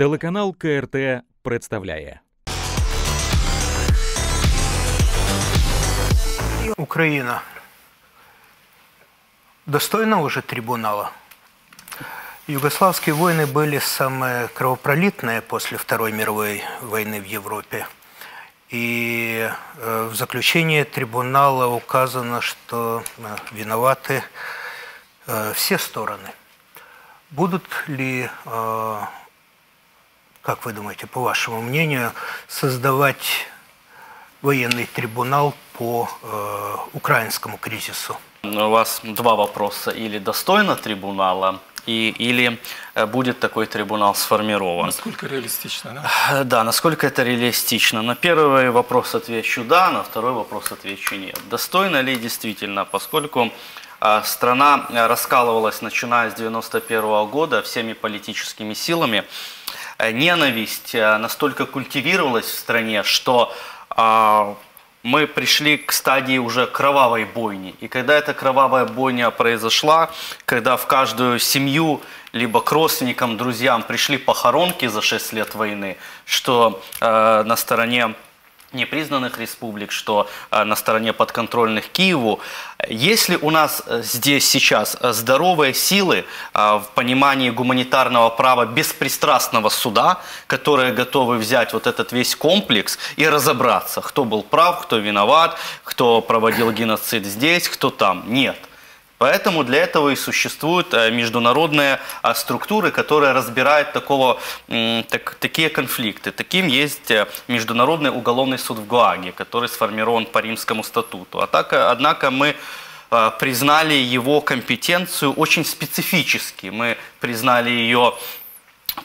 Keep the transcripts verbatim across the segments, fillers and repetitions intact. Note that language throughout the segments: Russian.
Телеканал КРТ представляє. Украина достойна уже трибунала. Югославские войны были самые кровопролитные после Второй мировой войны в Европе. И в заключении трибунала указано, что виноваты все стороны. Будут ли, как вы думаете, по вашему мнению, создавать военный трибунал по э, украинскому кризису? У вас два вопроса. Или достойно трибунала, и, или будет такой трибунал сформирован. Насколько реалистично, да? Да, насколько это реалистично. На первый вопрос отвечу «да», на второй вопрос отвечу «нет». Достойно ли действительно, поскольку страна раскалывалась, начиная с девяносто первого года, всеми политическими силами. Ненависть настолько культивировалась в стране, что мы пришли к стадии уже кровавой бойни. И когда эта кровавая бойня произошла, когда в каждую семью, либо к родственникам, друзьям пришли похоронки за шесть лет войны, что э, на стороне непризнанных республик, что э, на стороне подконтрольных Киеву, если у нас здесь сейчас здоровые силы э, в понимании гуманитарного права беспристрастного суда, которые готовы взять вот этот весь комплекс и разобраться, кто был прав, кто виноват, кто проводил геноцид здесь, кто там. Нет. Поэтому для этого и существуют международные структуры, которые разбирают такого, так, такие конфликты. Таким есть Международный уголовный суд в Гааге, который сформирован по Римскому статуту. А так, однако мы признали его компетенцию очень специфически. Мы признали ее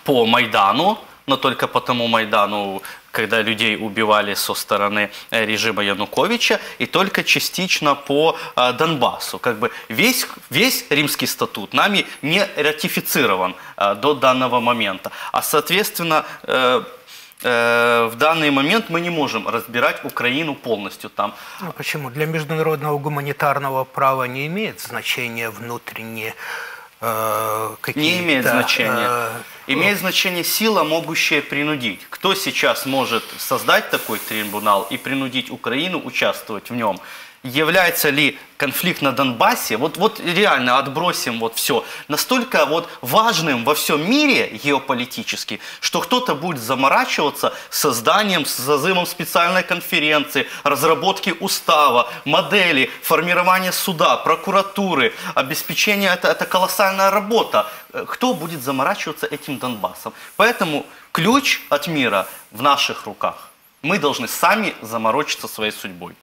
по Майдану, но только по тому Майдану, когда людей убивали со стороны режима Януковича, и только частично по э, Донбассу. Как бы весь, весь Римский статут нами не ратифицирован э, до данного момента. А, соответственно, э, э, в данный момент мы не можем разбирать Украину полностью там. Ну, почему? Для международного гуманитарного права не имеет значения внутренние... Не имеет значения. Имеет значение сила, могущая принудить. Кто сейчас может создать такой трибунал и принудить Украину участвовать в нем? Является ли конфликт на Донбассе, вот, вот реально отбросим вот все, настолько вот важным во всем мире геополитически, что кто-то будет заморачиваться созданием, созывом специальной конференции, разработки устава, модели, формирования суда, прокуратуры, обеспечения, это, это колоссальная работа. Кто будет заморачиваться этим Донбассом? Поэтому ключ от мира в наших руках. Мы должны сами заморочиться своей судьбой.